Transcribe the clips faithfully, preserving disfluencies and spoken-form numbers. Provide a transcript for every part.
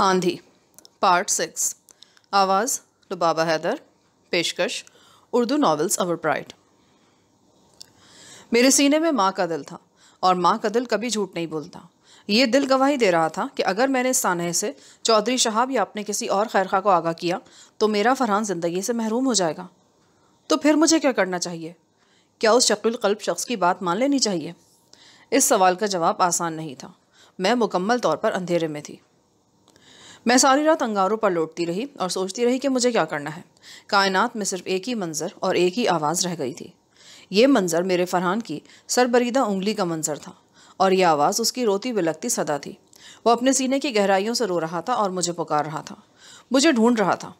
आंधी part six. आवाज़ लुबाबा हैदर। पेशकश उर्दू नावल्स अवर प्राइड। मेरे सीने में माँ का दिल था और माँ का दिल कभी झूठ नहीं बोलता। ये दिल गवाही दे रहा था कि अगर मैंने इस सानहे से चौधरी शहाब या अपने किसी और खैरखा को आगाह किया तो मेरा फरहान ज़िंदगी से महरूम हो जाएगा। तो फिर मुझे क्या करना चाहिए? क्या उस शक़ील क़ल्ब शख्स की बात मान लेनी चाहिए? इस सवाल का जवाब आसान नहीं था। मैं मुकम्मल तौर पर अंधेरे में थी। मैं सारी रात अंगारों पर लौटती रही और सोचती रही कि मुझे क्या करना है। कायनात में सिर्फ एक ही मंज़र और एक ही आवाज़ रह गई थी। ये मंज़र मेरे फरहान की सरबरीदा उंगली का मंज़र था और यह आवाज़ उसकी रोती बिलकती सदा थी। वह अपने सीने की गहराइयों से रो रहा था और मुझे पुकार रहा था, मुझे ढूंढ रहा था।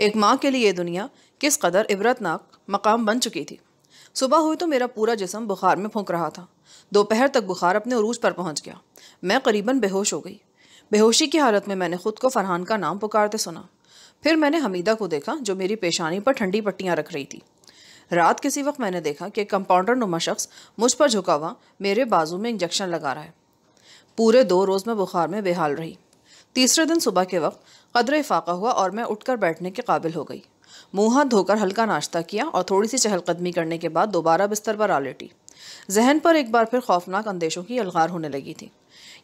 एक माँ के लिए ये दुनिया किस कदर इबरतनाक मकाम बन चुकी थी। सुबह हुई तो मेरा पूरा जिस्म बुखार में फूंक रहा था। दोपहर तक बुखार अपने उरूज पर पहुंच गया। मैं करीबन बेहोश हो गई। बेहोशी की हालत में मैंने खुद को फरहान का नाम पुकारते सुना। फिर मैंने हमीदा को देखा जो मेरी पेशानी पर ठंडी पट्टियाँ रख रही थी। रात किसी वक्त मैंने देखा कि कंपाउंडर नुमा शख्स मुझ पर झुका हुआ मेरे बाजू में इंजेक्शन लगा रहा है। पूरे दो रोज़ में बुखार में बेहाल रही। तीसरे दिन सुबह के वक्त कदर इफाका हुआ और मैं उठकर बैठने के काबिल हो गई। मुँह हाथ धोकर हल्का नाश्ता किया और थोड़ी सी चहलकदमी करने के बाद दोबारा बिस्तर पर आ लेटी। जहन पर एक बार फिर खौफनाक अंदेशों की अलगार होने लगी थी।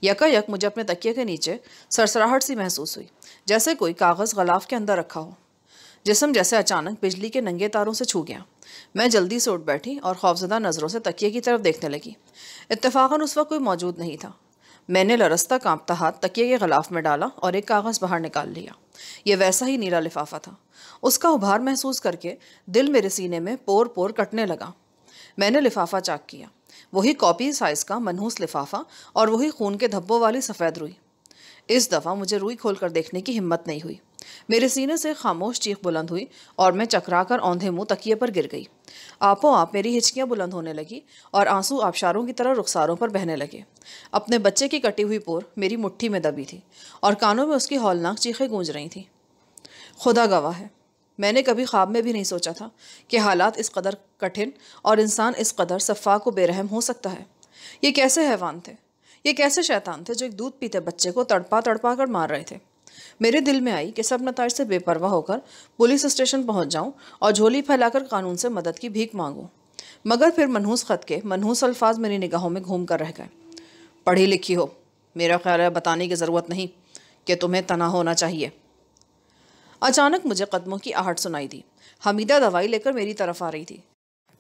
यकायक मुझे अपने तकिए के नीचे सरसराहट सी महसूस हुई, जैसे कोई कागज़ गलाफ के अंदर रखा हो। जिस्म जैसे अचानक बिजली के नंगे तारों से छू गया। मैं जल्दी से उठ बैठी और खौफजदा नज़रों से तकिए की तरफ देखने लगी। इत्तेफाकन उस वक्त कोई मौजूद नहीं था। मैंने लरसता कांपता हाथ तकिए के ग़लाफ़ में डाला और एक कागज़ बाहर निकाल लिया। यह वैसा ही नीला लिफाफा था। उसका उभार महसूस करके दिल मेरे सीने में पोर पोर कटने लगा। मैंने लिफाफा चाक किया। वही कॉपी साइज़ का मनहूस लिफाफा और वही खून के धब्बों वाली सफ़ेद रुई। इस दफ़ा मुझे रुई खोलकर देखने की हिम्मत नहीं हुई। मेरे सीने से खामोश चीख बुलंद हुई और मैं चकराकर औंधे मुंह तकिए पर गिर गई। आपो आप मेरी हिचकियां बुलंद होने लगी और आंसू आबशारों की तरह रुखसारों पर बहने लगे। अपने बच्चे की कटी हुई पोर मेरी मुट्ठी में दबी थी और कानों में उसकी हौलनाक चीखें गूंज रही थीं। खुदा गवाह है, मैंने कभी ख्वाब में भी नहीं सोचा था कि हालात इस कदर कठिन और इंसान इस कदर सफ़ाक व बेरहम हो सकता है। ये कैसे हैवान थे, ये कैसे शैतान थे जो एक दूध पीते बच्चे को तड़पा तड़पा कर मार रहे थे। मेरे दिल में आई कि सब नताज से बेपरवाह होकर पुलिस स्टेशन पहुंच जाऊं और झोली फैलाकर कानून से मदद की भीख मांगूं। मगर फिर मनहूस ख़त के मनहूस अल्फाज मेरी निगाहों में घूम कर रह गए। पढ़ी लिखी हो, मेरा ख्याल है बताने की ज़रूरत नहीं कि तुम्हें तना होना चाहिए। अचानक मुझे कदमों की आहट सुनाई दी। हमीदा दवाई लेकर मेरी तरफ आ रही थी।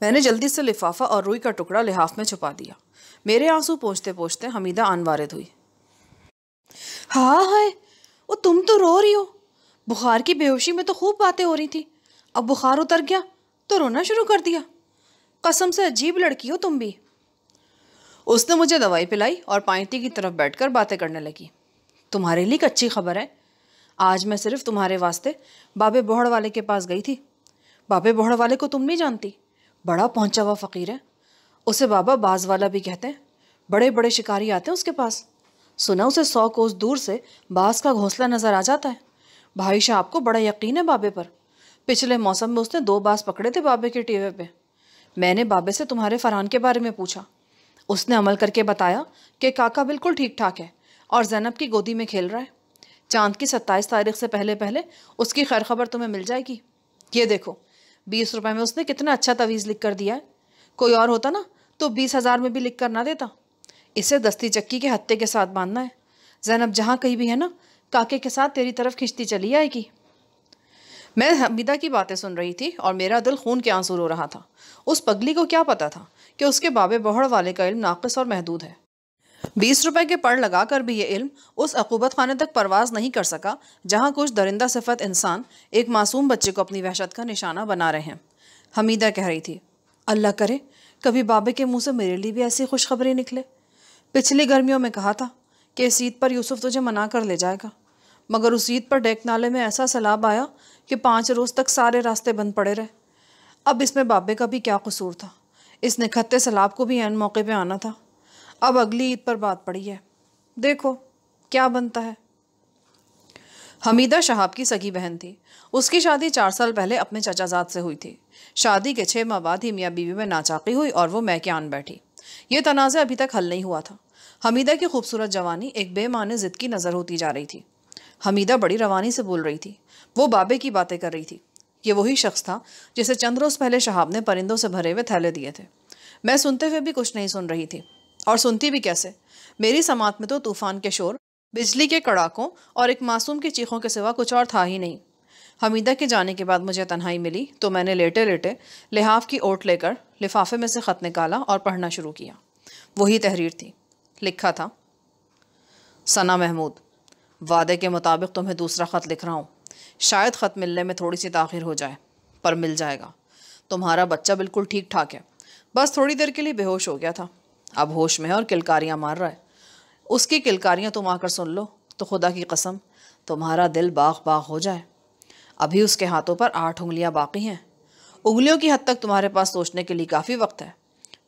मैंने जल्दी से लिफाफा और रुई का टुकड़ा लिहाफ में छुपा दिया। मेरे आंसू पोंछते पोंछते हमीदा आनवारित हुई। हाँ हाय, वो तुम तो रो रही हो। बुखार की बेहोशी में तो खूब बातें हो रही थी। अब बुखार उतर गया तो रोना शुरू कर दिया। कसम से अजीब लड़की हो तुम भी। उसने मुझे दवाई पिलाई और पायती की तरफ बैठकर बातें करने लगी। तुम्हारे लिए एक अच्छी खबर है। आज मैं सिर्फ तुम्हारे वास्ते बाबे बोहड़ वाले के पास गई थी। बाबे बोहड़ वाले को तुम नहीं जानती, बड़ा पहुंचा हुआ फ़कीर है। उसे बाबा बाज वाला भी कहते हैं। बड़े बड़े शिकारी आते हैं उसके पास। सुना उसे सौ कोस दूर से बाज का घोंसला नज़र आ जाता है। भाई साहब को बड़ा यकीन है बाबे पर। पिछले मौसम में उसने दो बाज पकड़े थे बाबे के टीवे पे। मैंने बाबे से तुम्हारे फरहान के बारे में पूछा। उसने अमल करके बताया कि काका बिल्कुल ठीक ठाक है और जैनब की गोदी में खेल रहा है। चांद की सत्ताईस तारीख से पहले पहले उसकी खैर खबर तुम्हें मिल जाएगी। ये देखो, बीस रुपए में उसने कितना अच्छा तवीज़ लिख कर दिया है। कोई और होता ना तो बीस हज़ार में भी लिख कर ना देता। इसे दस्ती चक्की के हत्ते के साथ बांधना है। जैनब जहाँ कहीं भी है ना, काके के साथ तेरी तरफ खिंचती चली आएगी। मैं हमीदा की बातें सुन रही थी और मेरा दिल खून के आंसू रो रहा था। उस पगली को क्या पता था कि उसके बाबे बोहड़ वाले का इल्म नाक़िस और महदूद है। बीस रुपए के पड़ लगा कर भी ये इल्म उस अकूबत खाने तक परवाज़ नहीं कर सका जहाँ कुछ दरिंदा सिफत इंसान एक मासूम बच्चे को अपनी वहशत का निशाना बना रहे हैं। हमीदा कह रही थी, अल्लाह करे कभी बाबे के मुँह से मेरे लिए भी ऐसी खुशखबरी निकले। पिछली गर्मियों में कहा था कि इस ईद पर यूसुफ तुझे मना कर ले जाएगा, मगर उस ईद पर डेक नाले में ऐसा सैलाब आया कि पाँच रोज़ तक सारे रास्ते बंद पड़े रहे। अब इसमें बाबे का भी क्या कसूर था? इस निखत्ते सैलाब को भी ऐन मौके पर आना था। अब अगली ईद पर बात पड़ी है, देखो क्या बनता है। हमीदा शहाब की सगी बहन थी। उसकी शादी चार साल पहले अपने चचाजाद से हुई थी। शादी के छः माह बाद ही मियाँ बीवी में नाचाकी हुई और वो मैके आन बैठी। ये तनाज़ा अभी तक हल नहीं हुआ था। हमीदा की खूबसूरत जवानी एक बेमाने ज़िद की नज़र होती जा रही थी। हमीदा बड़ी रवानी से बोल रही थी। वो बाबे की बातें कर रही थी। ये वही शख्स था जिसे चंद रोज़ पहले शहाब ने परिंदों से भरे हुए थैले दिए थे। मैं सुनते हुए भी कुछ नहीं सुन रही थी, और सुनती भी कैसे। मेरी समात में तो तूफान के शोर, बिजली के कड़ाकों और एक मासूम की चीखों के सिवा कुछ और था ही नहीं। हमीदा के जाने के बाद मुझे तन्हाई मिली तो मैंने लेटे लेटे लिहाफ की ओट लेकर लिफाफे में से ख़त निकाला और पढ़ना शुरू किया। वही तहरीर थी। लिखा था, सना महमूद, वादे के मुताबिक तुम्हें दूसरा ख़त लिख रहा हूँ। शायद ख़त मिलने में थोड़ी सी ताख़ीर हो जाए, पर मिल जाएगा। तुम्हारा बच्चा बिल्कुल ठीक ठाक है, बस थोड़ी देर के लिए बेहोश हो गया था। अब होश में है और किलकारियाँ मार रहा है। उसकी किलकारियाँ तुम आकर सुन लो तो खुदा की कसम तुम्हारा दिल बाग बाग हो जाए। अभी उसके हाथों पर आठ उंगलियाँ बाकी हैं। उंगलियों की हद तक तुम्हारे पास सोचने के लिए काफ़ी वक्त है।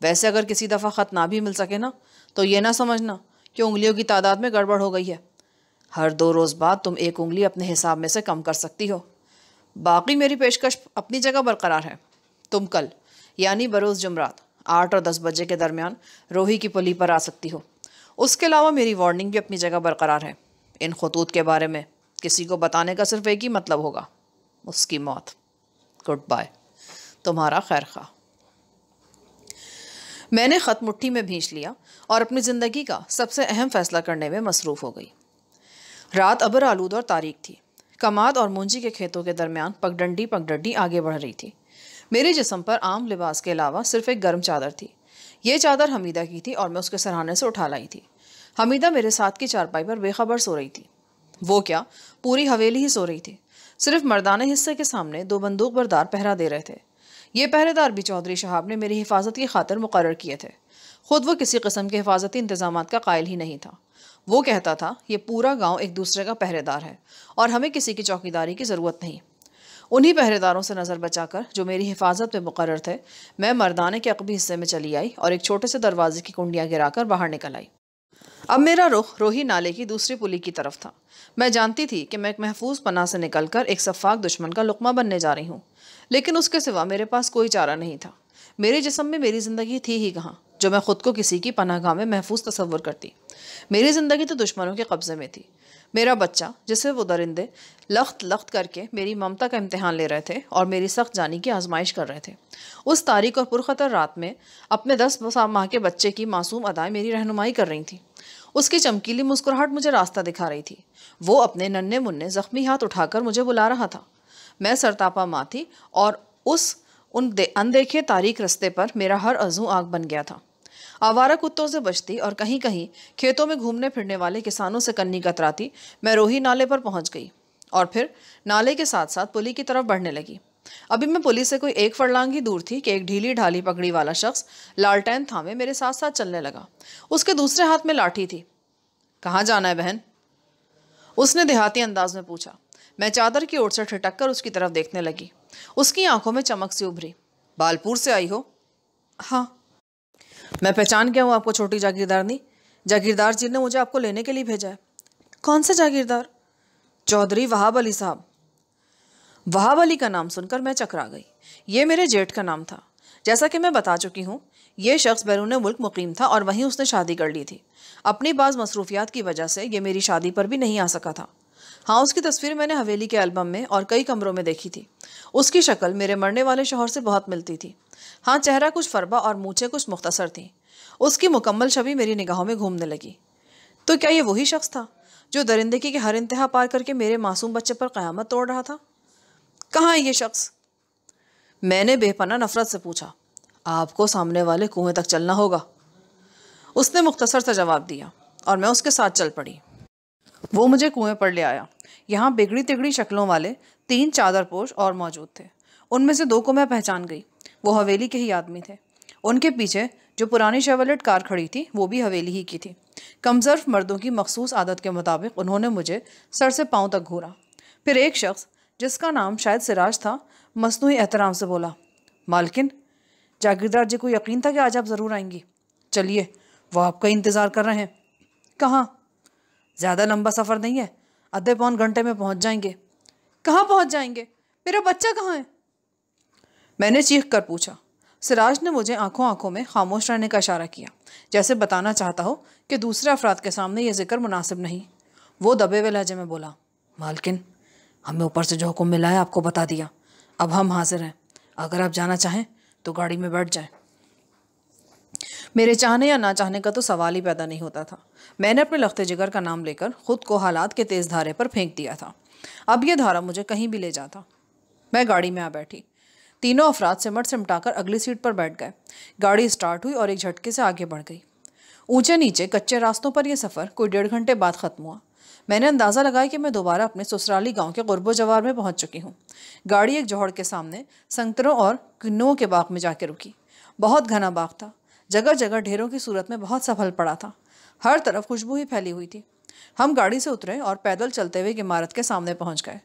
वैसे अगर किसी दफ़ा ख़त ना भी मिल सके ना, तो ये ना समझना कि उंगलियों की तादाद में गड़बड़ हो गई है। हर दो रोज़ बाद तुम एक उंगली अपने हिसाब में से कम कर सकती हो। बाकी मेरी पेशकश अपनी जगह बरकरार है। तुम कल यानी बरोज़ जुमरात आठ और दस बजे के दरमियान रोही की पुली पर आ सकती हो। उसके अलावा मेरी वार्निंग भी अपनी जगह बरकरार है। इन खतूत के बारे में किसी को बताने का सिर्फ एक ही मतलब होगा, उसकी मौत। गुड बाय, तुम्हारा खैर खा। मैंने ख़त मुट्ठी में भींच लिया और अपनी ज़िंदगी का सबसे अहम फ़ैसला करने में मसरूफ़ हो गई। रात अबर आलूद और तारीक थी। कमाद और मुंजी के खेतों के दरमियान पगडंडी पगडंडी आगे बढ़ रही थी। मेरे जिस्म पर आम लिबास के अलावा सिर्फ एक गर्म चादर थी। ये चादर हमीदा की थी और मैं उसके सरहाने से उठा लाई थी। हमीदा मेरे साथ की चारपाई पर बेखबर सो रही थी। वो क्या, पूरी हवेली ही सो रही थी। सिर्फ मर्दाना हिस्से के सामने दो बंदूक बरदार पहरा दे रहे थे। ये पहरेदार भी चौधरी शहाब ने मेरी हिफाजत की खातिर मुकर्रर किए थे। ख़ुद वो किसी किस्म के हिफाजती इंतजाम का कायल ही नहीं था। वो कहता था, ये पूरा गांव एक दूसरे का पहरेदार है और हमें किसी की चौकीदारी की ज़रूरत नहीं। उन्हीं पहरेदारों से नज़र बचाकर जो मेरी हिफाजत में मुकर्रर थे, मैं मर्दाने के अकबी हिस्से में चली आई और एक छोटे से दरवाजे की कुंडियाँ गिराकर बाहर निकल आई। अब मेरा रुख रोही नाले की दूसरी पुली की तरफ था। मैं जानती थी कि मैं एक महफूज पनाह से निकलकर एक सफाक दुश्मन का लुकमा बनने जा रही हूँ, लेकिन उसके सिवा मेरे पास कोई चारा नहीं था। मेरे जिस्म में मेरी ज़िंदगी थी ही कहाँ जो मैं ख़ुद को किसी की पनाहगाह में महफूज तसव्वुर करती। मेरी ज़िंदगी तो दुश्मनों के कब्ज़े में थी। मेरा बच्चा, जिसे वो दरिंदे लख्त लख्त करके मेरी ममता का इम्तहान ले रहे थे और मेरी सख्त जानी की आजमाइश कर रहे थे, उस तारीख और पुरखतर रात में अपने दस माह के बच्चे की मासूम अदाएँ मेरी रहनुमाई कर रही थी। उसकी चमकीली मुस्कुराहट मुझे रास्ता दिखा रही थी। वो अपने नन्हे मुन्ने ज़ख्मी हाथ उठाकर मुझे बुला रहा था। मैं सरतापा माँ थी और उस उन अनदेखे तारीख रस्ते पर मेरा हर अज़ू आग बन गया था। आवारा कुत्तों से बचती और कहीं कहीं खेतों में घूमने फिरने वाले किसानों से कन्नी कतराती मैं रोही नाले पर पहुंच गई और फिर नाले के साथ साथ पुली की तरफ बढ़ने लगी। अभी मैं पुलिस से कोई एक फरलांग ही दूर थी कि एक ढीली ढाली पगड़ी वाला शख्स लालटेन थामे मेरे साथ साथ चलने लगा। उसके दूसरे हाथ में लाठी थी। कहाँ जाना है बहन? उसने देहाती अंदाज में पूछा। मैं चादर की ओर से ठिटक कर उसकी तरफ देखने लगी। उसकी आंखों में चमक सी उभरी। बालपुर से आई हो? हाँ। मैं पहचान गया हूँ आपको, छोटी जागीरदारनी। जागीरदार जी ने मुझे आपको लेने के लिए भेजा है। कौन से जागीरदार? चौधरी वहाब अली साहब। वहाब अली का नाम सुनकर मैं चकरा गई। ये मेरे जेठ का नाम था। जैसा कि मैं बता चुकी हूँ, यह शख्स बैरून मुल्क मुकीम था और वहीं उसने शादी कर ली थी। अपनी बाज़ मसरूफियात की वजह से ये मेरी शादी पर भी नहीं आ सका था। हाँ, उसकी तस्वीर मैंने हवेली के एल्बम में और कई कमरों में देखी थी। उसकी शक्ल मेरे मरने वाले शोहर से बहुत मिलती थी। हाँ, चेहरा कुछ फरबा और मूँछें कुछ मुख्तसर थीं। उसकी मुकम्मल छवि मेरी निगाहों में घूमने लगी। तो क्या ये वही शख्स था जो दरिंदगी के हर इंतहा पार करके मेरे मासूम बच्चे पर क़यामत तोड़ रहा था? कहाँ है ये शख्स? मैंने बेपना नफरत से पूछा। आपको सामने वाले कुएं तक चलना होगा, उसने मुख्तसर सा जवाब दिया और मैं उसके साथ चल पड़ी। वो मुझे कुएं पर ले आया। यहाँ बिगड़ी तिगड़ी शक्लों वाले तीन चादरपोश और मौजूद थे। उनमें से दो को मैं पहचान गई। वो हवेली के ही आदमी थे। उनके पीछे जो पुरानी शेवलेट कार खड़ी थी वो भी हवेली ही की थी। कमज़र्फ मर्दों की मखसूस आदत के मुताबिक उन्होंने मुझे सर से पाँव तक घूरा। फिर एक शख्स जिसका नाम शायद सिराज था, मसनूई एहतराम से बोला, मालकिन, जागीरदार जी को यकीन था कि आज आप ज़रूर आएंगी। चलिए, वो आपका इंतज़ार कर रहे हैं। कहाँ? ज़्यादा लंबा सफ़र नहीं है, आधे पौन घंटे में पहुंच जाएंगे। कहाँ पहुंच जाएंगे? मेरा बच्चा कहाँ है? मैंने चीख कर पूछा। सिराज ने मुझे आंखों आंखों में खामोश रहने का इशारा किया, जैसे बताना चाहता हो कि दूसरे अफराद के सामने ये जिक्र मुनासिब नहीं। वो दबे हुए लहजे में बोला, मालकिन, हमें ऊपर से जो हुक्म मिला है आपको बता दिया, अब हम हाजिर हैं। अगर आप जाना चाहें तो गाड़ी में बैठ जाएं। मेरे चाहने या ना चाहने का तो सवाल ही पैदा नहीं होता था। मैंने अपने लख्ते जिगर का नाम लेकर ख़ुद को हालात के तेज़ धारे पर फेंक दिया था। अब यह धारा मुझे कहीं भी ले जाता। मैं गाड़ी में आ बैठी। तीनों अफराद सिमट सिमटाकर अगली सीट पर बैठ गए। गाड़ी स्टार्ट हुई और एक झटके से आगे बढ़ गई। ऊंचे नीचे कच्चे रास्तों पर यह सफ़र कोई डेढ़ घंटे बाद ख़त्म हुआ। मैंने अंदाज़ा लगाया कि मैं दोबारा अपने ससुराली गांव के गुरबो जवार में पहुंच चुकी हूं। गाड़ी एक जोहड़ के सामने संतरों और किन्नों के बाग में जाकर रुकी। बहुत घना बाग था। जगह जगह ढेरों की सूरत में बहुत सा फल पड़ा था। हर तरफ खुशबू ही फैली हुई थी। हम गाड़ी से उतरे और पैदल चलते हुए इमारत के सामने पहुँच गए।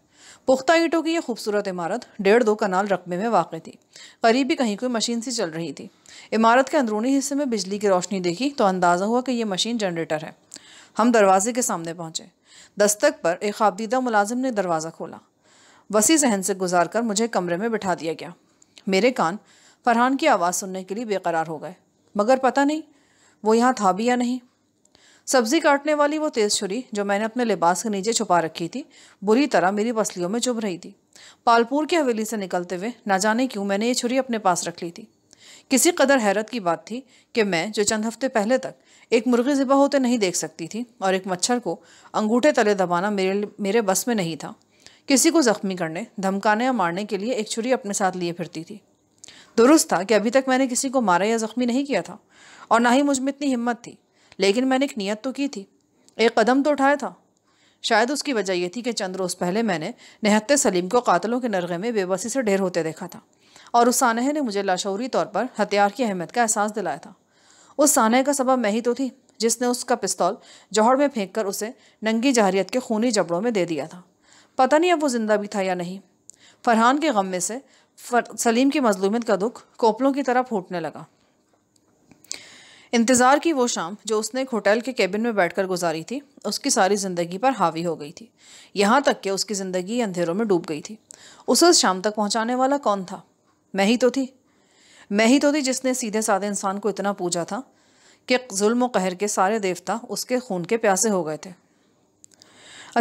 पुख्ता ईंटों की यह खूबसूरत इमारत डेढ़ दो कनाल रकबे में वाक़ थी। करीबी कहीं कोई मशीन सी चल रही थी। इमारत के अंदरूनी हिस्से में बिजली की रोशनी देखी तो अंदाज़ा हुआ कि यह मशीन जनरेटर है। हम दरवाजे के सामने पहुँचे। दस्तक पर एक ख़ाबदीदा मुलाजिम ने दरवाज़ा खोला। वसी सहन से गुजार कर मुझे कमरे में बिठा दिया गया। मेरे कान फरहान की आवाज़ सुनने के लिए बेकरार हो गए, मगर पता नहीं वो यहाँ था भी या नहीं। सब्ज़ी काटने वाली वो तेज़ छुरी जो मैंने अपने लिबास के नीचे छुपा रखी थी, बुरी तरह मेरी पसलियों में चुभ रही थी। पालपुर की हवेली से निकलते हुए ना जाने क्यों मैंने ये छुरी अपने पास रख ली थी। किसी कदर हैरत की बात थी कि मैं, जो चंद हफ्ते पहले तक एक मुर्गी ज़िबा होते नहीं देख सकती थी और एक मच्छर को अंगूठे तले दबाना मेरे मेरे बस में नहीं था, किसी को ज़ख्मी करने, धमकाने या मारने के लिए एक छुरी अपने साथ लिए फिरती थी। दुरुस्त था कि अभी तक मैंने किसी को मारा या ज़ख्मी नहीं किया था और ना ही मुझ में इतनी हिम्मत थी, लेकिन मैंने एक नियत तो की थी, एक कदम तो उठाया था। शायद उसकी वजह यह थी कि चंद रोज़ पहले मैंने निहत्ते सलीम को कातलों के नरगे में बेबसी से ढेर होते देखा था और उस सानहे ने मुझे लाशौरी तौर पर हथियार की अहमियत का एहसास दिलाया था। उस सानहे का सबब मैं ही तो थी जिसने उसका पिस्तौल जोहड़ में फेंक कर उसे नंगी जहरियत के खूनी जबड़ों में दे दिया था। पता नहीं अब वो ज़िंदा भी था या नहीं। फरहान के गम में से सलीम की मजलूमियत का दुख कोपलों की तरह फूटने लगा। इंतज़ार की वो शाम जो उसने एक होटल के केबिन में बैठकर गुजारी थी, उसकी सारी ज़िंदगी पर हावी हो गई थी। यहाँ तक कि उसकी ज़िंदगी अंधेरों में डूब गई थी। उसे उस शाम तक पहुँचाने वाला कौन था? मैं ही तो थी। मैं ही तो थी जिसने सीधे साधे इंसान को इतना पूजा था कि जुल्म व कहर के सारे देवता उसके खून के प्यासे हो गए थे।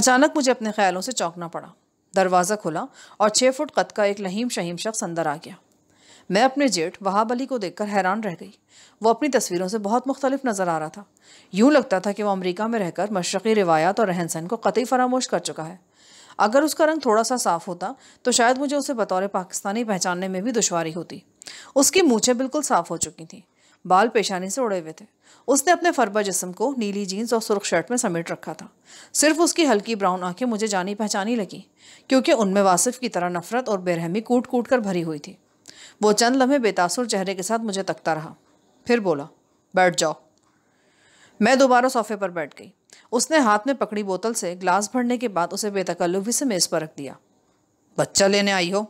अचानक मुझे अपने ख्यालों से चौंकना पड़ा। दरवाज़ा खुला और छः फुट कद का एक लहीम शहीम शख्स अंदर आ गया। मैं अपने जेठ वहाब अली को देखकर हैरान रह गई। वो अपनी तस्वीरों से बहुत मुख्तलिफ नज़र आ रहा था। यूँ लगता था कि वह अमरीका में रहकर मशरक़ी रिवायात और रहन सहन को कतई फरामोश कर चुका है। अगर उसका रंग थोड़ा सा साफ़ होता तो शायद मुझे उसे बतौर पाकिस्तानी पहचानने में भी दुश्वारी होती। उसकी मूँछें बिल्कुल साफ़ हो चुकी थीं, बाल पेशानी से उड़े हुए थे। उसने अपने फरबा जिस्म को नीली जीन्स और सुर्ख शर्ट में समेट रखा था। सिर्फ उसकी हल्की ब्राउन आंखें मुझे जानी पहचानी लगी, क्योंकि उनमें वासिफ की तरह नफरत और बेरहमी कूट कूट कर भरी हुई थी। वो चंद लम्हे बेतासुर चेहरे के साथ मुझे तकता रहा, फिर बोला, बैठ जाओ। मैं दोबारा सोफे पर बैठ गई। उसने हाथ में पकड़ी बोतल से ग्लास भरने के बाद उसे बेतकल्लुफी से मेज़ पर रख दिया। बच्चा लेने आई हो?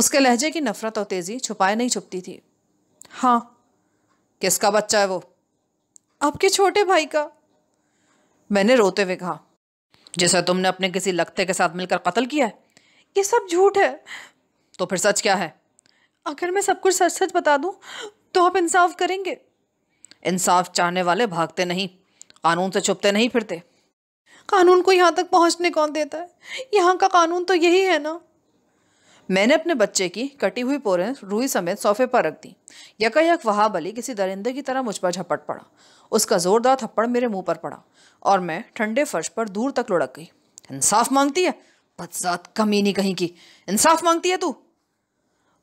उसके लहजे की नफरत और तेज़ी छुपाए नहीं छुपती थी। हाँ। किसका बच्चा है वो? आपके छोटे भाई का, मैंने रोते हुए कहा, जिसे तुमने अपने किसी लगते के साथ मिलकर कत्ल किया है। ये सब झूठ है। तो फिर सच क्या है? अगर मैं सब कुछ सच सच बता दूं तो आप इंसाफ करेंगे? इंसाफ चाहने वाले भागते नहीं, कानून से छुपते नहीं फिरते। कानून को यहाँ तक पहुँचने कौन देता है? यहाँ का कानून तो यही है ना। मैंने अपने बच्चे की कटी हुई पोरें रूई समेत सोफे पर रख दी। यकायक वहाब अली किसी दरिंदे की तरह मुझ पर झपट पड़ा। उसका ज़ोरदार थप्पड़ मेरे मुंह पर पड़ा और मैं ठंडे फर्श पर दूर तक लुढ़क गई। इंसाफ मांगती है, बदज़ात कमीनी कहीं की, इंसाफ मांगती है तू?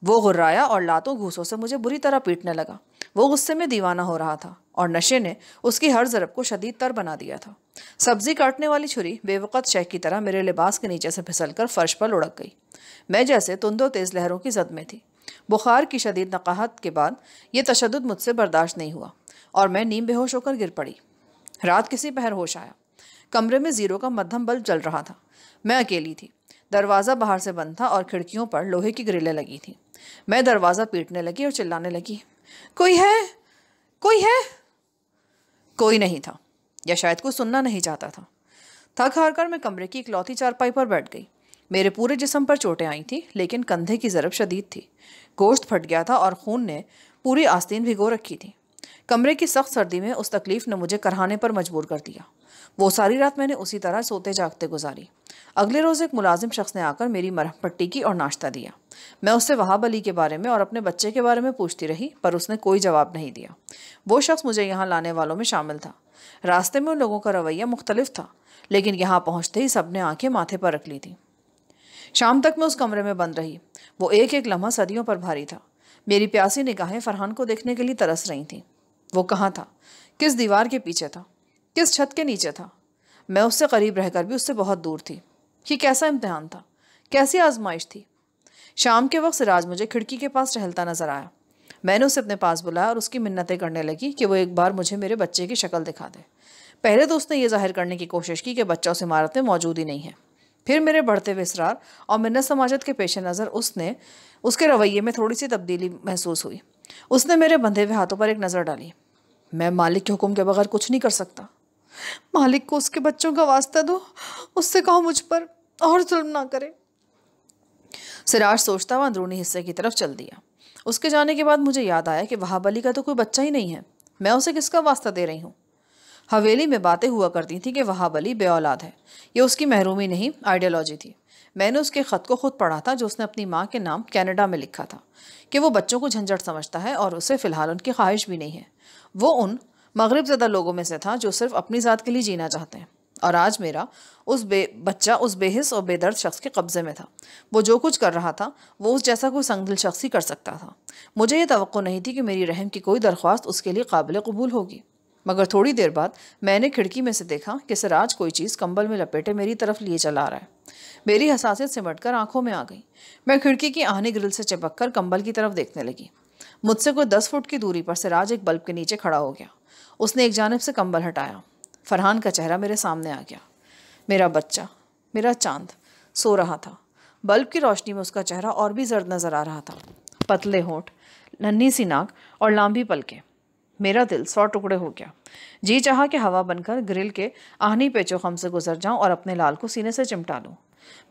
वो गुर्राया और लातों घूसों से मुझे बुरी तरह पीटने लगा। वो गुस्से में दीवाना हो रहा था और नशे ने उसकी हर ज़रब को शदीद तर बना दिया था। सब्ज़ी काटने वाली छुरी बेवकत शेख की तरह मेरे लिबास के नीचे से फिसलकर फर्श पर लुढ़क गई। मैं जैसे तुंदो तेज़ लहरों की जद में थी। बुखार की शदीद नक़ाहत के बाद यह तशद्दुद मुझसे बर्दाश्त नहीं हुआ और मैं नीम बेहोश होकर गिर पड़ी। रात किसी पहर होश आया। कमरे में ज़ीरो का मध्यम बल्ब जल रहा था। मैं अकेली थी। दरवाज़ा बाहर से बंद था और खिड़कियों पर लोहे की ग्रिलें लगी थीं। मैं दरवाज़ा पीटने लगी और चिल्लाने लगी, कोई है, कोई है। कोई नहीं था, या शायद कोई सुनना नहीं चाहता था। थक हार कर मैं कमरे की इकलौती चारपाई पर बैठ गई। मेरे पूरे जिस्म पर चोटें आई थीं, लेकिन कंधे की ज़रब शदीद थी। गोश्त फट गया था और खून ने पूरी आस्तीन भिगो रखी थी। कमरे की सख्त सर्दी में उस तकलीफ़ ने मुझे कराहने पर मजबूर कर दिया। वो सारी रात मैंने उसी तरह सोते जागते गुजारी। अगले रोज़ एक मुलाजिम शख्स ने आकर मेरी मरहम पट्टी की और नाश्ता दिया। मैं उससे वहाब अली के बारे में और अपने बच्चे के बारे में पूछती रही, पर उसने कोई जवाब नहीं दिया। वो शख्स मुझे यहाँ लाने वालों में शामिल था। रास्ते में उन लोगों का रवैया मुख्तलिफ था, लेकिन यहाँ पहुँचते ही सब ने आँखें माथे पर रख ली थी। शाम तक मैं उस कमरे में बंद रही। वो एक एक लम्हा सदियों पर भारी था। मेरी प्यासी निगाहें फ़रहान को देखने के लिए तरस रही थीं। वो कहाँ था, किस दीवार के पीछे था, किस छत के नीचे था। मैं उससे करीब रहकर भी उससे बहुत दूर थी। ये कैसा इम्तिहान था, कैसी आजमाइश थी। शाम के वक्त सिराज मुझे खिड़की के पास टहलता नजर आया। मैंने उसे अपने पास बुलाया और उसकी मिन्नतें करने लगी कि वो एक बार मुझे मेरे बच्चे की शक्ल दिखा दे। पहले तो उसने ये जाहिर करने की कोशिश की कि बच्चा उस इमारत में मौजूद ही नहीं है। फिर मेरे बढ़ते हुए इसरार और मिन्नत समाजत के पेश नज़र उसने उसके रवैये में थोड़ी सी तब्दीली महसूस हुई। उसने मेरे बंधे हुए हाथों पर एक नज़र डाली। मैं मालिक के हुक्म के बगैर कुछ नहीं कर सकता। मालिक को उसके बच्चों का वास्ता दो, उससे कहो मुझ पर और जुल्म ना करे। सिराज सोचता हुआ अंदरूनी हिस्से की तरफ चल दिया। उसके जाने के बाद मुझे याद आया कि वहाब अली का तो कोई बच्चा ही नहीं है, मैं उसे किसका वास्ता दे रही हूँ। हवेली में बातें हुआ करती थी कि वहाब अली बेऔलाद है। ये उसकी महरूमी नहीं, आइडियोलॉजी थी। मैंने उसके ख़त को खुद पढ़ा था जो उसने अपनी माँ के नाम कनाडा में लिखा था कि वो बच्चों को झंझट समझता है और उसे फ़िलहाल उनकी ख्वाहिश भी नहीं है। वो उन मगरिब ज़दा लोगों में से था जो सिर्फ अपनी ज़ात के लिए जीना चाहते हैं। और आज मेरा उस बे बच्चा उस बेहिस और बेदर्द शख्स के कब्ज़े में था। वो जो कुछ कर रहा था वो उस जैसा कोई संगदिल शख्स ही कर सकता था। मुझे ये तवक्को नहीं थी कि मेरी रहम की कोई दरख्वास्त उसके लिए काबिल कबूल होगी। मगर थोड़ी देर बाद मैंने खिड़की में से देखा कि सिराज कोई चीज़ कंबल में लपेटे मेरी तरफ लिए चला रहा है। मेरी हसासियत सिमट कर आँखों में आ गई। मैं खिड़की की आहनी ग्रिल से चिपक कर कंबल की तरफ देखने लगी। मुझसे कोई दस फुट की दूरी पर सिराज एक बल्ब के नीचे खड़ा हो गया। उसने एक जानिब से कंबल हटाया। फरहान का चेहरा मेरे सामने आ गया। मेरा बच्चा, मेरा चांद सो रहा था। बल्ब की रोशनी में उसका चेहरा और भी जर्द नज़र आ रहा था। पतले होंठ, नन्ही सी नाक और लांबी पलकें। मेरा दिल सौ टुकड़े हो गया। जी चाहा कि हवा बनकर ग्रिल के आहनी पेचो खम से गुजर जाऊं और अपने लाल को सीने से चिमटा लूं।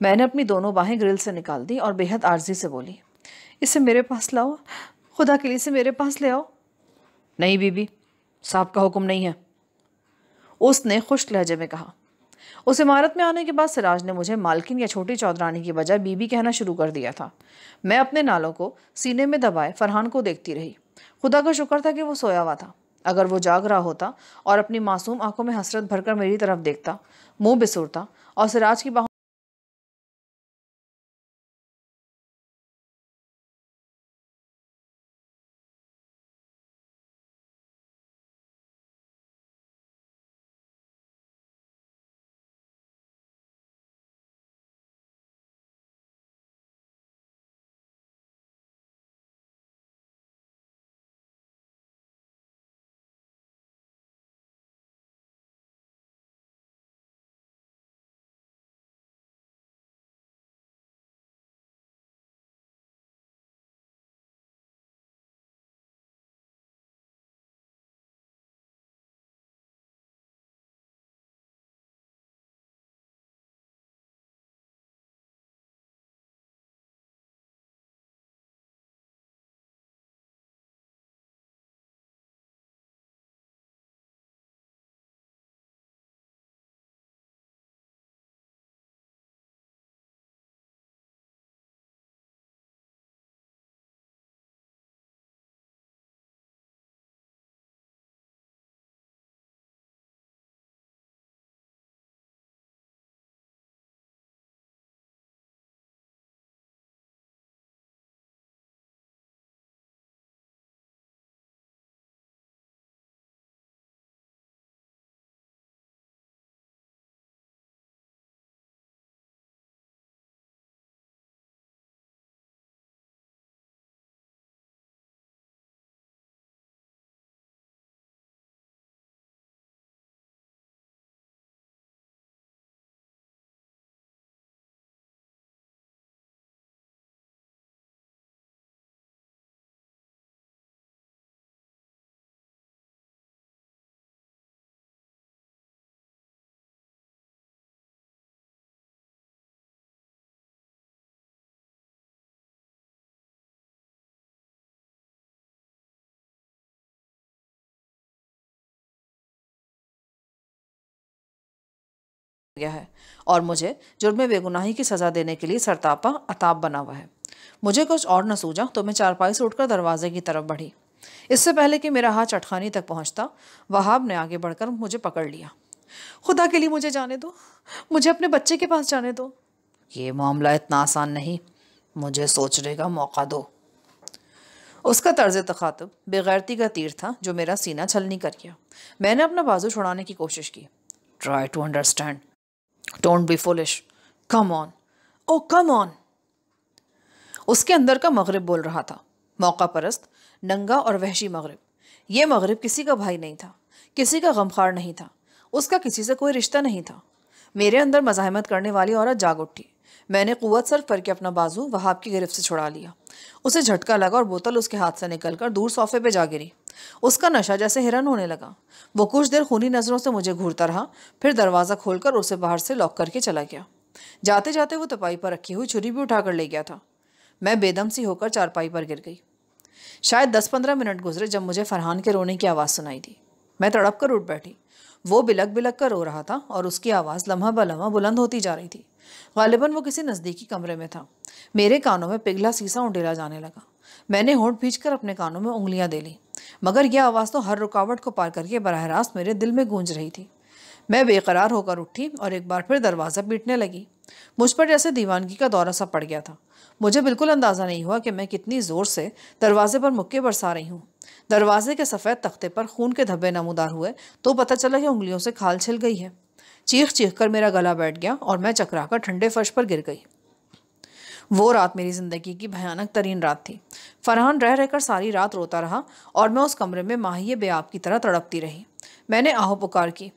मैंने अपनी दोनों बाहें ग्रिल से निकाल दी और बेहद आर्जी से बोली, इसे मेरे पास लाओ, खुदा के लिए इसे मेरे पास ले आओ। नहीं बीबी, साहब का हुक्म नहीं है, उसने खुश लहजे में कहा। उस इमारत में आने के बाद सिराज ने मुझे मालकिन या छोटी चौधरानी की बजाय बीबी कहना शुरू कर दिया था। मैं अपने नालों को सीने में दबाए फरहान को देखती रही। खुदा का शुक्र था कि वो सोया हुआ था। अगर वो जाग रहा होता और अपनी मासूम आंखों में हसरत भरकर मेरी तरफ देखता, मुंह बिसुरता और सिराज की बाहों गया है और मुझे जुर्मे बेगुनाही की सज़ा देने के लिए सरतापा अताब बना हुआ है। मुझे कुछ और न सूझा तो मैं चारपाई से उठकर दरवाजे की तरफ बढ़ी। इससे पहले कि मेरा हाथ चटखानी तक पहुंचता, वहाब ने आगे बढ़कर मुझे पकड़ लिया। खुदा के लिए मुझे जाने दो, मुझे अपने बच्चे के पास जाने दो। ये मामला इतना आसान नहीं, मुझे सोचने का मौका दो। उसका तर्ज तखातुब बेगैरती का तीर था जो मेरा सीना छलनी कर गया। मैंने अपना बाजू छुड़ाने की कोशिश की। Try to understand, don't be foolish, come on, oh come on. उसके अंदर का मगरिब बोल रहा था, मौका परस्त, नंगा और वहशी मगरिब। ये मगरिब किसी का भाई नहीं था, किसी का गमखार नहीं था, उसका किसी से कोई रिश्ता नहीं था। मेरे अंदर मज़ाहमत करने वाली औरत जाग उठी। मैंने कुव्वत सर्फ करके अपना बाजू वहाब की गिरफ्त से छुड़ा लिया। उसे झटका लगा और बोतल उसके हाथ से निकलकर दूर सोफे पे जा गिरी। उसका नशा जैसे हिरन होने लगा। वो कुछ देर खूनी नज़रों से मुझे घूरता रहा, फिर दरवाज़ा खोलकर उसे बाहर से लॉक करके चला गया। जाते जाते वो तपाई पर रखी हुई छुरी भी उठाकर ले गया था। मैं बेदम सी होकर चारपाई पर गिर गई। शायद दस पंद्रह मिनट गुजरे जब मुझे फरहान के रोने की आवाज़ सुनाई दी। मैं तड़प कर उठ बैठी। वो बिलक बिलक कर रो रहा था और उसकी आवाज़ लम्हा बलम्हा बुलंद होती जा रही थी। गालिबन वो किसी नज़दीकी कमरे में था। मेरे कानों में पिघला सीसा उंडेला जाने लगा। मैंने होंठ भींचकर अपने कानों में उंगलियां दे ली, मगर यह आवाज़ तो हर रुकावट को पार करके बराह रास्त मेरे दिल में गूंज रही थी। मैं बेकरार होकर उठी और एक बार फिर दरवाज़ा पीटने लगी। मुझ पर जैसे दीवानगी का दौरा सा पड़ गया था। मुझे बिल्कुल अंदाज़ा नहीं हुआ कि मैं कितनी ज़ोर से दरवाजे पर मुक्के बरसा रही हूँ। दरवाजे के सफ़ेद तख्ते पर खून के धब्बे नमूदार हुए तो पता चला कि उंगलियों से खाल छिल गई है। चीख चीख कर मेरा गला बैठ गया और मैं चकराकर ठंडे फर्श पर गिर गई। वो रात मेरी ज़िंदगी की भयानक तरीन रात थी। फरहान रह रहकर सारी रात रोता रहा और मैं उस कमरे में माहिए बेआब की तरह तड़पती रही। मैंने आहो पुकार की,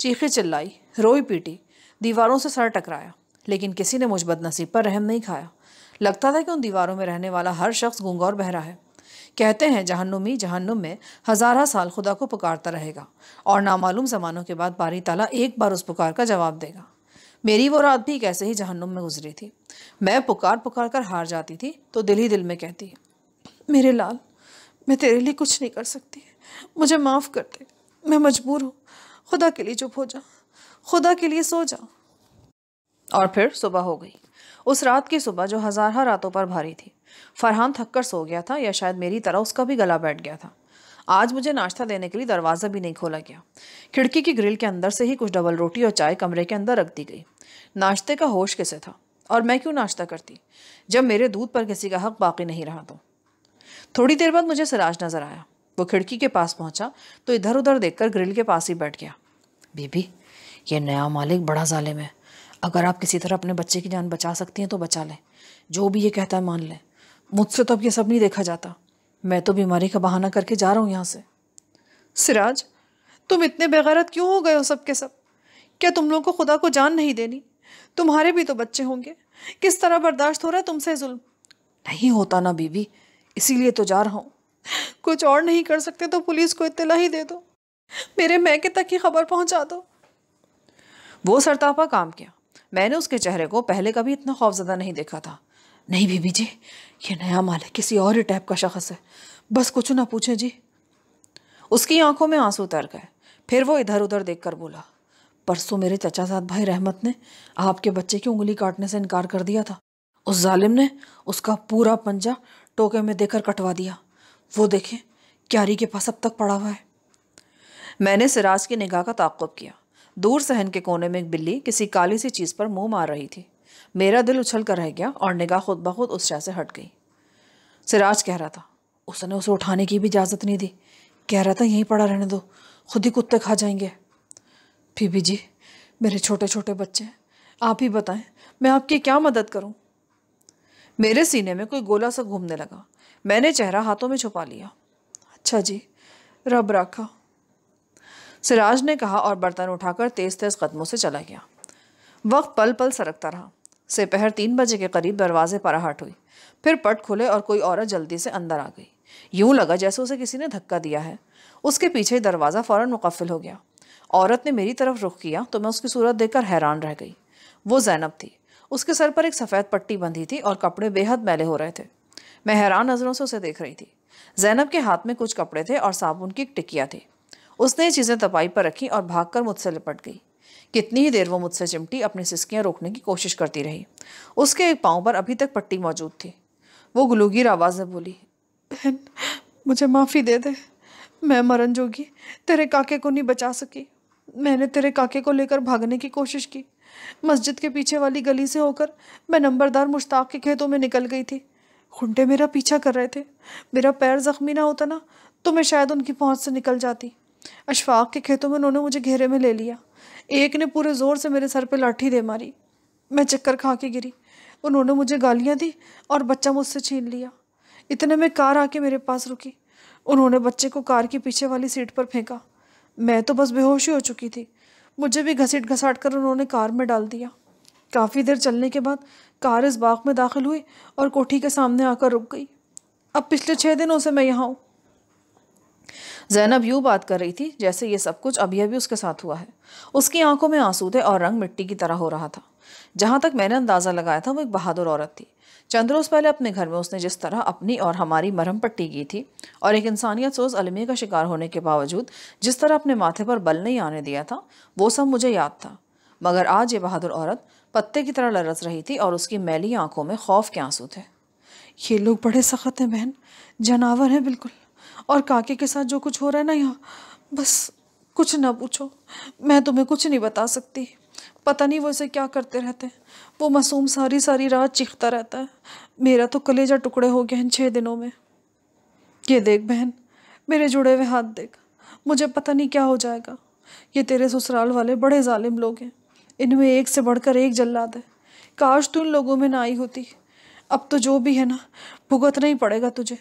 चीखी चिल्लाई, रोई पीटी, दीवारों से सर टकराया, लेकिन किसी ने मुझ बदनसीब पर रहम नहीं खाया। लगता था कि उन दीवारों में रहने वाला हर शख्स गूंगा और बहरा है। कहते हैं जहन्नुमी जहन्नुम में हज़ारा साल खुदा को पुकारता रहेगा और नामालूम ज़मानों के बाद बारी ताला एक बार उस पुकार का जवाब देगा। मेरी वो रात भी कैसे ही जहन्नुम में गुजरी थी। मैं पुकार पुकार कर हार जाती थी तो दिल ही दिल में कहती, मेरे लाल, मैं तेरे लिए कुछ नहीं कर सकती, मुझे माफ़ कर दे, मैं मजबूर हूँ, खुदा के लिए चुप हो जा, खुदा के लिए सो जा। और फिर सुबह हो गई। उस रात की सुबह जो हज़ारहा रातों पर भारी थी। फरहान थककर सो गया था या शायद मेरी तरह उसका भी गला बैठ गया था। आज मुझे नाश्ता देने के लिए दरवाज़ा भी नहीं खोला गया। खिड़की की ग्रिल के अंदर से ही कुछ डबल रोटी और चाय कमरे के अंदर रख दी गई। नाश्ते का होश किसे था और मैं क्यों नाश्ता करती जब मेरे दूध पर किसी का हक बाकी नहीं रहा। तो थोड़ी देर बाद मुझे सिराज नज़र आया। वो खिड़की के पास पहुँचा तो इधर उधर देख कर ग्रिल के पास ही बैठ गया। बीबी, ये नया मालिक बड़ा जालिम है। अगर आप किसी तरह अपने बच्चे की जान बचा सकती हैं तो बचा लें, जो भी ये कहता है मान लें। मुझसे तो अब ये सब नहीं देखा जाता, मैं तो बीमारी का बहाना करके जा रहा हूँ यहाँ से। सिराज, तुम इतने बेगैरत क्यों हो गए हो सब के सब? क्या तुम लोगों को खुदा को जान नहीं देनी? तुम्हारे भी तो बच्चे होंगे, किस तरह बर्दाश्त हो रहा है तुमसे जुल्म? नहीं होता ना बीबी, इसीलिए तो जा रहा हूँ। कुछ और नहीं कर सकते तो पुलिस को इत्तला ही दे दो, मेरे मैके तक ही खबर पहुँचा दो। वो सरतापा काम किया। मैंने उसके चेहरे को पहले कभी इतना खौफजदा नहीं देखा था। नहीं बीबी जी, ये नया मालिक किसी और ही टाइप का शख्स है, बस कुछ ना पूछे जी। उसकी आंखों में आंसू उतर गए। फिर वो इधर उधर देखकर बोला, परसों मेरे चचा साथ भाई रहमत ने आपके बच्चे की उंगली काटने से इनकार कर दिया था। उस जालिम ने उसका पूरा पंजा टोके में देकर कटवा दिया। वो देखें, क्यारी के पास अब तक पड़ा हुआ है। मैंने सिराज की निगाह का ताक़ुब किया। दूर सहन के कोने में एक बिल्ली किसी काली सी चीज़ पर मुंह मार रही थी। मेरा दिल उछल कर रह गया और निगाह खुद ब खुद उस शय से हट गई। सिराज कह रहा था, उसने उसे उठाने की भी इजाज़त नहीं दी, कह रहा था यहीं पड़ा रहने दो, खुद ही कुत्ते खा जाएंगे। बीबी जी, मेरे छोटे छोटे बच्चे, आप ही बताएं मैं आपकी क्या मदद करूं? मेरे सीने में कोई गोला सा घूमने लगा। मैंने चेहरा हाथों में छुपा लिया। अच्छा जी, रब राखा, सिराज ने कहा और बर्तन उठाकर तेज़ तेज़ कदमों से चला गया। वक्त पल पल सरकता रहा। दोपहर तीन बजे के करीब दरवाजे पर आहट हुई, फिर पट खुले और कोई औरत जल्दी से अंदर आ गई। यूं लगा जैसे उसे किसी ने धक्का दिया है। उसके पीछे दरवाज़ा फ़ौरन मुकफ़िल हो गया। औरत ने मेरी तरफ रुख किया तो मैं उसकी सूरत देखकर हैरान रह गई। वो जैनब थी। उसके सर पर एक सफ़ेद पट्टी बंधी थी और कपड़े बेहद मैले हो रहे थे। मैं हैरान नज़रों से उसे देख रही थी। जैनब के हाथ में कुछ कपड़े थे और साबुन की एक टिकिया थी। उसने चीज़ें तपाई पर रखी और भागकर मुझसे लिपट गई। कितनी ही देर वो मुझसे चिमटी अपनी सिसकियाँ रोकने की कोशिश करती रही। उसके एक पाँव पर अभी तक पट्टी मौजूद थी। वो गुलूगीर आवाज़ में बोली, बहन मुझे माफ़ी दे दे, मैं मरन जोगी तेरे काके को नहीं बचा सकी। मैंने तेरे काके को लेकर भागने की कोशिश की। मस्जिद के पीछे वाली गली से होकर मैं नंबरदार मुश्ताक के खेतों में निकल गई थी। खुंटे मेरा पीछा कर रहे थे। मेरा पैर ज़ख्मी ना होता ना तो मैं शायद उनकी पहुंच से निकल जाती। अशफाक के खेतों में उन्होंने मुझे घेरे में ले लिया। एक ने पूरे ज़ोर से मेरे सर पर लाठी दे मारी। मैं चक्कर खा के गिरी। उन्होंने मुझे गालियाँ दी और बच्चा मुझसे छीन लिया। इतने में कार आके मेरे पास रुकी। उन्होंने बच्चे को कार की पीछे वाली सीट पर फेंका। मैं तो बस बेहोश ही हो चुकी थी। मुझे भी घसीट घसाट कर उन्होंने कार में डाल दिया। काफ़ी देर चलने के बाद कार इस बाग में दाखिल हुई और कोठी के सामने आकर रुक गई। अब पिछले छः दिनों से मैं यहाँ हूँ। जैनब यूँ बात कर रही थी जैसे ये सब कुछ अभी अभी उसके साथ हुआ है। उसकी आंखों में आंसू थे और रंग मिट्टी की तरह हो रहा था। जहाँ तक मैंने अंदाज़ा लगाया था वो एक बहादुर औरत थी। चंद रोज़ पहले अपने घर में उसने जिस तरह अपनी और हमारी मरहम पट्टी की थी और एक इंसानियत सोज अलमिया का शिकार होने के बावजूद जिस तरह अपने माथे पर बल नहीं आने दिया था, वो सब मुझे याद था। मगर आज ये बहादुर औरत पत्ते की तरह लरस रही थी और उसकी मैली आंखों में खौफ के आंसू थे। ये लोग बड़े सख्त हैं बहन, जनावर हैं बिल्कुल। और काके के साथ जो कुछ हो रहा है ना यहाँ, बस कुछ ना पूछो। मैं तुम्हें कुछ नहीं बता सकती। पता नहीं वो इसे क्या करते रहते हैं। वो मासूम सारी सारी रात चीखता रहता है। मेरा तो कलेजा टुकड़े हो गया इन छः दिनों में। ये देख बहन, मेरे जुड़े हुए हाथ देख। मुझे पता नहीं क्या हो जाएगा। ये तेरे ससुराल वाले बड़े जालिम लोग हैं। इनमें एक से बढ़कर एक जल्लाद है। काश तू इन लोगों में ना आई होती। अब तो जो भी है ना, भुगतना ही पड़ेगा तुझे।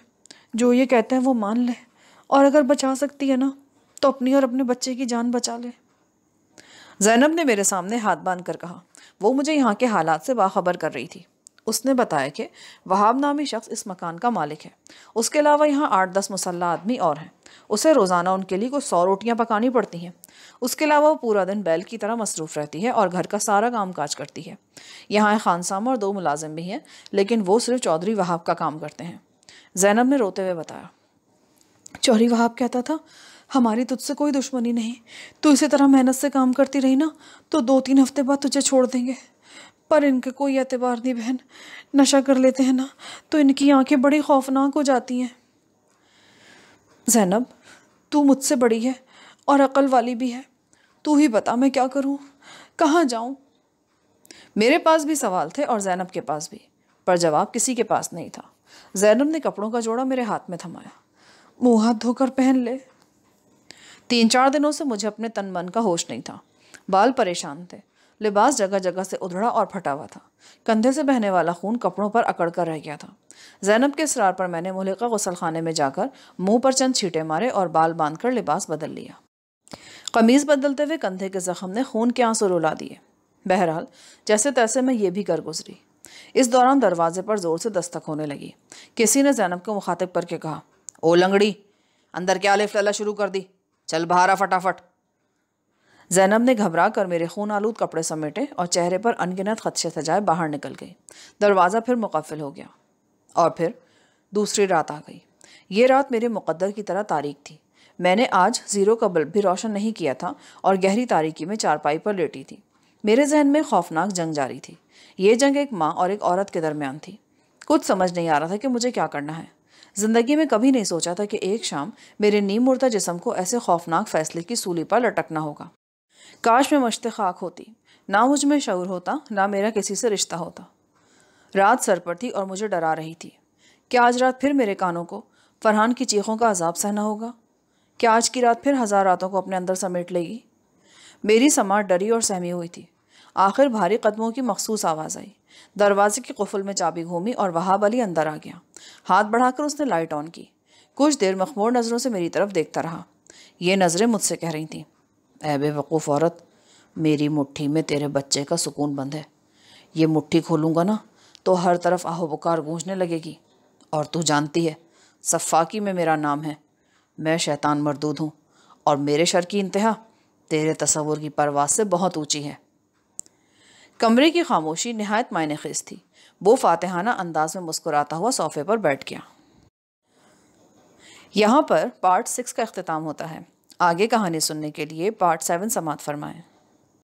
जो ये कहते हैं वो मान ले, और अगर बचा सकती है ना तो अपनी और अपने बच्चे की जान बचा ले। जैनब ने मेरे सामने हाथ बांध कर कहा। वो मुझे यहाँ के हालात से बाखबर कर रही थी। उसने बताया कि वहाब नामी शख्स इस मकान का मालिक है। उसके अलावा यहाँ आठ दस मुसल्ला आदमी और हैं। उसे रोज़ाना उनके लिए कुछ सौ रोटियाँ पकानी पड़ती हैं। उसके अलावा वो पूरा दिन बैल की तरह मसरूफ़ रहती है और घर का सारा काम काज करती है। यहाँ खानसामा और दो मुलाजिम भी हैं, लेकिन वो सिर्फ चौधरी वहाब का काम करते हैं। जैनब ने रोते हुए बताया, चौधरी वहाब कहता था हमारी तुझसे कोई दुश्मनी नहीं। तू इसी तरह मेहनत से काम करती रही ना तो दो तीन हफ्ते बाद तुझे छोड़ देंगे। पर इनके कोई एतबार नहीं बहन। नशा कर लेते हैं ना तो इनकी आंखें बड़ी खौफनाक हो जाती हैं। जैनब तू मुझसे बड़ी है और अकल वाली भी है। तू ही बता मैं क्या करूं, कहाँ जाऊं? मेरे पास भी सवाल थे और जैनब के पास भी, पर जवाब किसी के पास नहीं था। जैनब ने कपड़ों का जोड़ा मेरे हाथ में थमाया। मुँह हाथ धोकर पहन ले। तीन चार दिनों से मुझे अपने तन मन का होश नहीं था। बाल परेशान थे। लिबास जगह जगह से उधड़ा और फटा हुआ था। कंधे से बहने वाला खून कपड़ों पर अकड़ कर रह गया था। जैनब के इसरार पर मैंने मुल्हिका गुसलखाने में जाकर मुंह पर चंद छींटे मारे और बाल बांधकर लिबास बदल लिया। कमीज़ बदलते हुए कंधे के जख्म ने खून के आंसू रुला दिए। बहरहाल जैसे तैसे मैं ये भी कर गुजरी। इस दौरान दरवाजे पर जोर से दस्तक होने लगी। किसी ने जैनब को मुखातिब करके कहा, ओ लंगड़ी, अंदर क्या आलिफ लल्ला शुरू कर दी, चल बाहर आ फटाफट। जैनब ने घबरा कर मेरे खून आलूद कपड़े समेटे और चेहरे पर अनगिनत खदशे सजाए बाहर निकल गई। दरवाज़ा फिर मुकफ़िल हो गया और फिर दूसरी रात आ गई। ये रात मेरे मुकद्दर की तरह तारीख थी। मैंने आज ज़ीरो का बल्ब भी रोशन नहीं किया था और गहरी तारीकी में चारपाई पर लेटी थी। मेरे जहन में खौफनाक जंग जारी थी। ये जंग एक माँ और एक औरत के दरमियान थी। कुछ समझ नहीं आ रहा था कि मुझे क्या करना है। ज़िंदगी में कभी नहीं सोचा था कि एक शाम मेरे नीम मुर्दा जिस्म को ऐसे खौफनाक फ़ैसले की सूली पर लटकना होगा। काश मैं मशते खाक होती। ना मुझ में शऊर होता, ना मेरा किसी से रिश्ता होता। रात सर पर थी और मुझे डरा रही थी। क्या आज रात फिर मेरे कानों को फरहान की चीखों का अजाब सहना होगा? क्या आज की रात फिर हज़ार रातों को अपने अंदर समेट लेगी? मेरी समाज डरी और सहमी हुई थी। आखिर भारी कदमों की मखसूस आवाज़ आई। दरवाजे की कुफल में चाबी घूमी और वहाब अली अंदर आ गया। हाथ बढ़ाकर उसने लाइट ऑन की। कुछ देर मखमूर नज़रों से मेरी तरफ देखता रहा। ये नज़रें मुझसे कह रही थीं, ऐ बेवकूफ़ औरत, मेरी मुट्ठी में तेरे बच्चे का सुकून बंद है। ये मुट्ठी खोलूँगा ना तो हर तरफ आहोबुकार गूंजने लगेगी। और तू जानती है सफ़ाकी में मेरा नाम है। मैं शैतान मरदूद हूँ और मेरे शर की इंतहा तेरे तसव्वुर की परवाज़ से बहुत ऊँची है। कमरे की खामोशी निहायत मायने खेज थी। वो फातिहाना अंदाज में मुस्कुराता हुआ सोफे पर बैठ गया। यहाँ पर पार्ट सिक्स का अख्तिताम होता है। आगे कहानी सुनने के लिए पार्ट सेवन समाअत फरमाएं।